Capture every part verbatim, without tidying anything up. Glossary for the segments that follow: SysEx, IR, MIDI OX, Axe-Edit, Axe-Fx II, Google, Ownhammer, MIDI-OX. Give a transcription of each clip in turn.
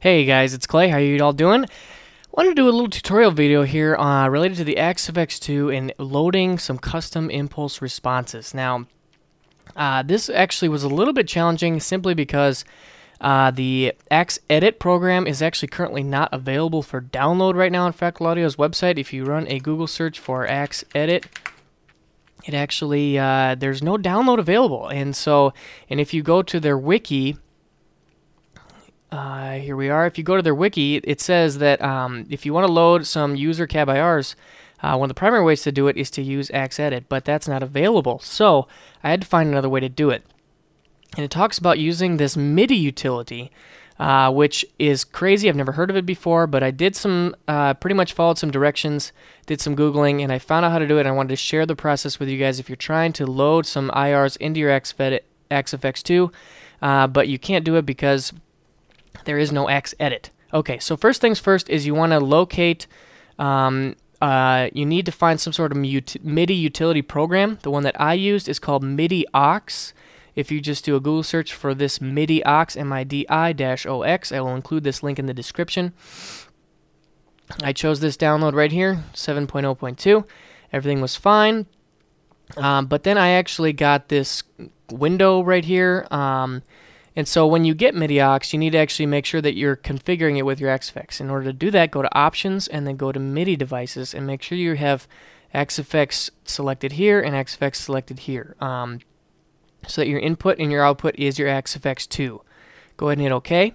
Hey guys, it's Clay. How are you all doing? Wanted to do a little tutorial video here uh, related to the Axe-Fx two and loading some custom impulse responses. Now, uh, this actually was a little bit challenging simply because uh, the Axe-Edit program is actually currently not available for download right now on Fractal Audio's website. If you run a Google search for Axe-Edit, it actually uh, there's no download available. And so, and if you go to their wiki. Uh, here we are. If you go to their wiki, it says that um, if you want to load some user cab I Rs, uh, one of the primary ways to do it is to use Axe-Edit, but that's not available. So I had to find another way to do it. And it talks about using this MIDI utility, uh, which is crazy. I've never heard of it before, but I did some, uh, pretty much followed some directions, did some Googling, and I found out how to do it. And I wanted to share the process with you guys if you're trying to load some I Rs into your Axe-Fx two, uh, but you can't do it because there is no Axe-Edit. Okay, so first things first is you want to locate, um, uh, you need to find some sort of mut MIDI utility program. The one that I used is called MIDI O X. If you just do a Google search for this MIDI O X, M I D I O X, I will include this link in the description. I chose this download right here, seven point oh point two. Everything was fine. Um, but then I actually got this window right here. Um, And so when you get MIDI O X, you need to actually make sure that you're configuring it with your Axe-Fx. In order to do that, go to Options and then go to MIDI Devices and make sure you have Axe-Fx selected here and Axe-Fx selected here, um, so that your input and your output is your Axe-Fx two. Go ahead and hit OK.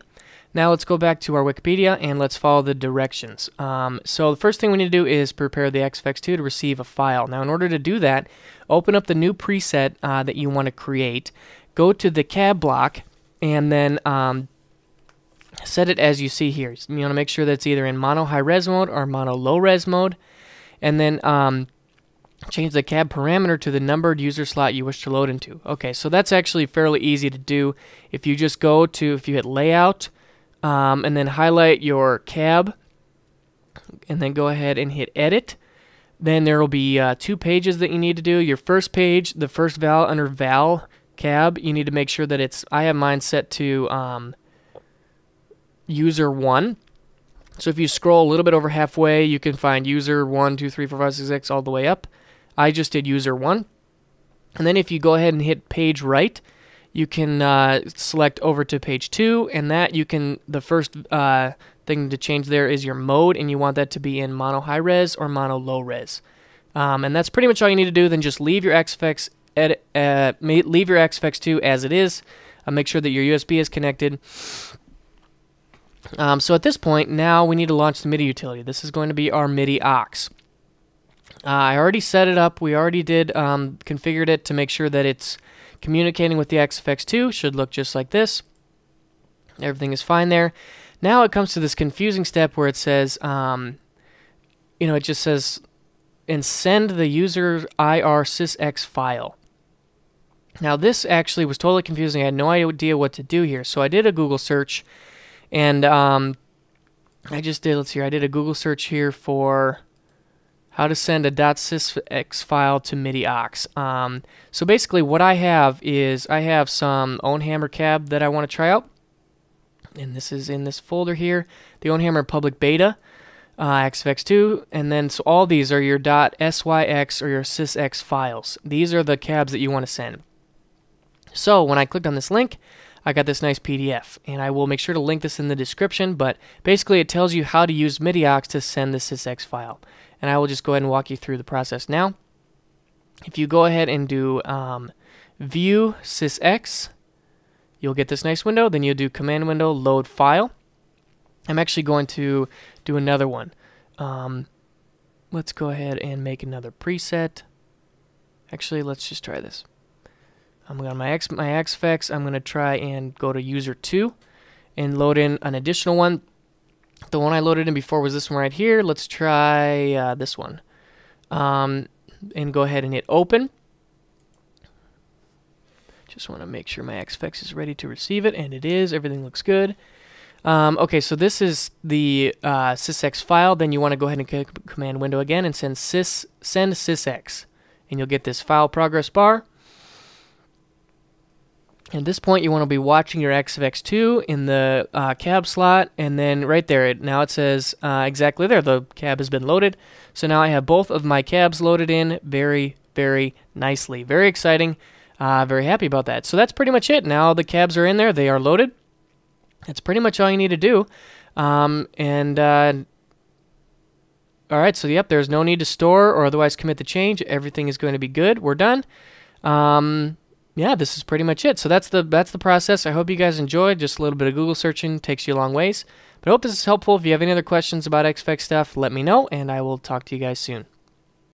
Now let's go back to our Wikipedia and let's follow the directions. Um, so the first thing we need to do is prepare the Axe-Fx two to receive a file. Now in order to do that, open up the new preset uh, that you want to create. Go to the cab block and then um, set it as you see here. You want to make sure that's either in mono high res mode or mono low res mode, and then um, change the cab parameter to the numbered user slot you wish to load into. Okay, so that's actually fairly easy to do. If you just go to, if you hit layout, um, and then highlight your cab, and then go ahead and hit edit, then there will be uh, two pages that you need to do. Your first page, the first val under val, cab, you need to make sure that it's, I have mine set to um, user one. So if you scroll a little bit over halfway, you can find user one, two, three, four, five, six, six all the way up. I just did user one. And then if you go ahead and hit page right, you can uh, select over to page two, and that you can, the first uh, thing to change there is your mode, and you want that to be in mono high res or mono low res. Um, and that's pretty much all you need to do. Then just leave your Axe-Fx Edit, uh, leave your Axe-Fx two as it is. Uh, make sure that your U S B is connected. Um, so at this point, now we need to launch the MIDI utility. This is going to be our MIDI O X. Uh, I already set it up. We already did um, configured it to make sure that it's communicating with the Axe-Fx two. Should look just like this. Everything is fine there. Now it comes to this confusing step where it says, um, you know, it just says, and send the user I R SysEx file. Now this actually was totally confusing. I had no idea what to do here, so I did a Google search, and um, I just did. Let's see. I did a Google search here for how to send a .sysEx file to MIDI O X. Um, so basically, what I have is I have some Ownhammer cab that I want to try out, and this is in this folder here, the Ownhammer public beta uh, Axe-Fx two, and then so all these are your .syx or your SysEx files. These are the cabs that you want to send. So when I clicked on this link, I got this nice P D F, and I will make sure to link this in the description, but basically it tells you how to use MIDI O X to send the SysEx file, and I will just go ahead and walk you through the process now. If you go ahead and do um, view SysEx, you'll get this nice window. Then you'll do command window load file. I'm actually going to do another one. Um, let's go ahead and make another preset. Actually, let's just try this. I'm going to my Axe, my Axe-Fx. I'm going to try and go to user two and load in an additional one. The one I loaded in before was this one right here. Let's try uh, this one. Um, and go ahead and hit open. Just want to make sure my Axe-Fx is ready to receive it, and it is. Everything looks good. Um, okay, so this is the uh, SysEx file. Then you want to go ahead and click command window again and send sys send SysEx, and you'll get this file progress bar. At this point, you want to be watching your Axe-Fx two in the uh, cab slot, and then right there, it, now it says uh, exactly there, the cab has been loaded. So now I have both of my cabs loaded in very, very nicely. Very exciting. Uh, very happy about that. So that's pretty much it. Now the cabs are in there. They are loaded. That's pretty much all you need to do. Um, and... Uh, Alright, so yep, there's no need to store or otherwise commit the change. Everything is going to be good. We're done. Um, yeah, this is pretty much it. So that's the that's the process. I hope you guys enjoyed. Just a little bit of Google searching takes you a long ways. But I hope this is helpful. If you have any other questions about Axe-Fx stuff, let me know, and I will talk to you guys soon.